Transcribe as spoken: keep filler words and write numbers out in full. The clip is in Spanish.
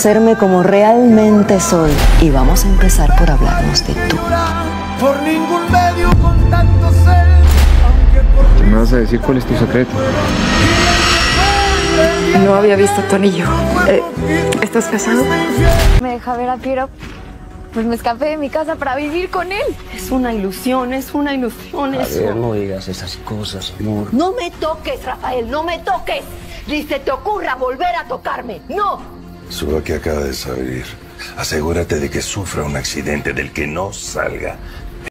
conocerme como realmente soy. Y vamos a empezar por hablarnos de tú. Por ningún medio con tanto ser, aunque por... ¿Me vas a decir cuál es tu secreto? No había visto tu anillo. Eh, ¿Estás casado? Me deja ver a Piero. Pues me escapé de mi casa para vivir con él. Es una ilusión, es una ilusión a eso. Ver, no digas esas cosas, amor. No me toques, Rafael, no me toques. Ni se te ocurra volver a tocarme, no. Solo que acaba de salir. Asegúrate de que sufra un accidente del que no salga